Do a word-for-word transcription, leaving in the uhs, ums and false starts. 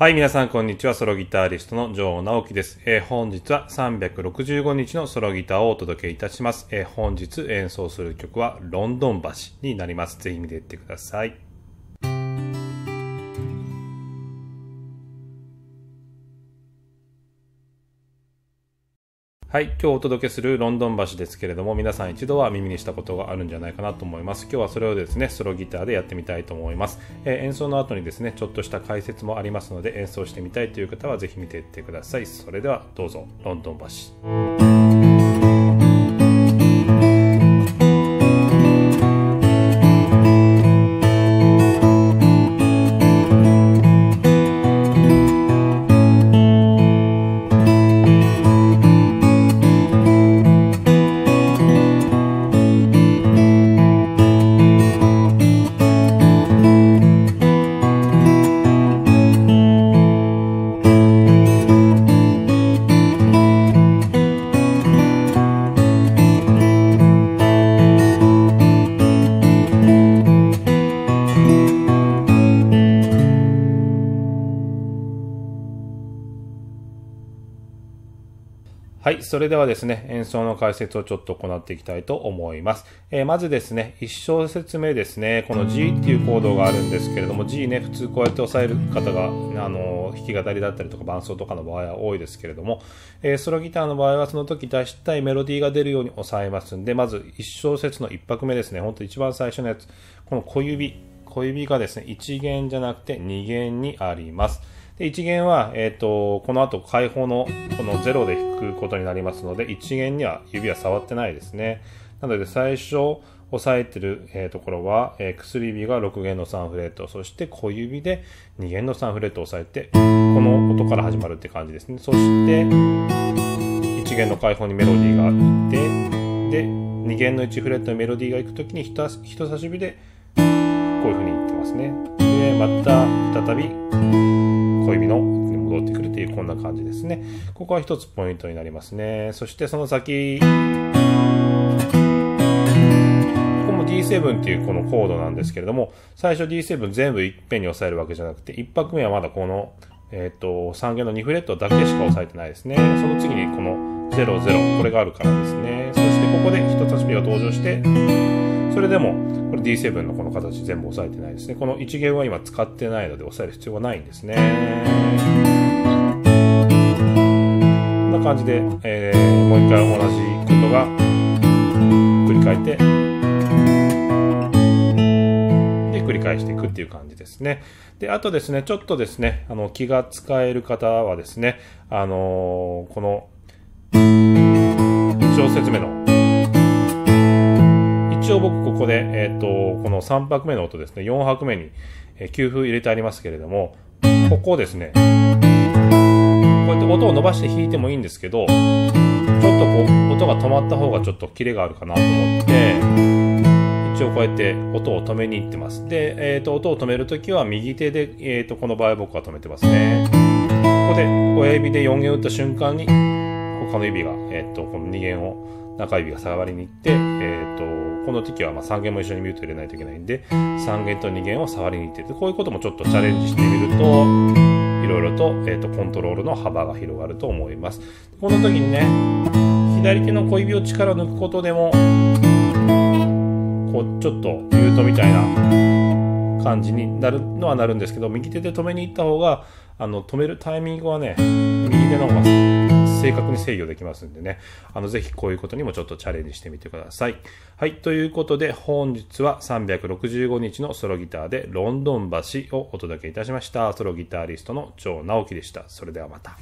はい、皆さんこんにちは。ソロギタリストの城直樹です、えー。本日はさんびゃくろくじゅうごにちのソロギターをお届けいたします。えー、本日演奏する曲はロンドン橋になります。ぜひ見ていってください。はい、今日お届けするロンドン橋ですけれども、皆さん一度は耳にしたことがあるんじゃないかなと思います。今日はそれをですね、ソロギターでやってみたいと思います。えー、演奏の後にですね、ちょっとした解説もありますので、演奏してみたいという方はぜひ見ていってください。それではどうぞ、ロンドン橋。はい。それではですね、演奏の解説をちょっと行っていきたいと思います。えー、まずですね、一小節目ですね、この G っていうコードがあるんですけれども、G ね、普通こうやって押さえる方が、あの、弾き語りだったりとか伴奏とかの場合は多いですけれども、えー、ソロギターの場合はその時出したいメロディーが出るように押さえますんで、まず一小節の一拍目ですね、ほんと一番最初のやつ、この小指、小指がですね、いち弦じゃなくてに弦にあります。いち弦は、えっと、この後開放のこのゼロで弾くことになりますので、いち弦には指は触ってないですね。なので最初押さえてる、えー、ところは、えー、薬指がろく弦のさんフレット、そして小指でに弦のさんフレットを押さえて、この音から始まるって感じですね。そして、いち弦の開放にメロディーがあって、で、に弦のいちフレットにメロディーが行くときに人差し指で、こういう風にいってますね。で、また再び、小指のに戻ってくるというこんな感じですね。ここは一つポイントになりますね。そしてその先、ここも ディーセブン っていうこのコードなんですけれども、最初 ディーセブン 全部いっぺんに押さえるわけじゃなくて、一拍目はまだこの、えー、とさん弦のにフレットだけしか押さえてないですね。その次にこのゼロゼロ、これがあるからですね。そしてここで人差し指が登場して、それでもこれ ディーセブン のこの形全部押さえてないですね。このいち弦は今使ってないので押さえる必要はないんですね。こんな感じで、えー、もう一回同じことが繰り返って、で繰り返していくっていう感じですね。で、あとですね、ちょっとですね、あの気が使える方はですね、あのー、この小節目の一応僕ここで、えー、とこのさん拍目の音ですね、よん拍目に休符入れてありますけれども、ここをですね、こうやって音を伸ばして弾いてもいいんですけど、ちょっとこう音が止まった方がちょっとキレがあるかなと思って、一応こうやって音を止めにいってます。で、えー、と音を止めるときは右手で、えー、とこの場合僕は止めてますね。ここで親指でよん弦打った瞬間に他の指が、えー、とこのに弦を中指が触りに行って、えー、とこの時はまあさん弦も一緒にミュート入れないといけないんで、さん弦とに弦を触りに行ってる、こういうこともちょっとチャレンジしてみると、いろいろと,、えー、とコントロールの幅が広がると思います。この時にね、左手の小指を力を抜くことでも、こうちょっとミュートみたいな感じになるのはなるんですけど、右手で止めに行った方が、あの止めるタイミングはね、右手の方が正確に制御できますんでね、あのぜひこういうことにもちょっとチャレンジしてみてください。はい、ということで本日はさんびゃくろくじゅうごにちのソロギターでロンドン橋をお届けいたしました。ソロギタリストの城直樹でした。それではまた。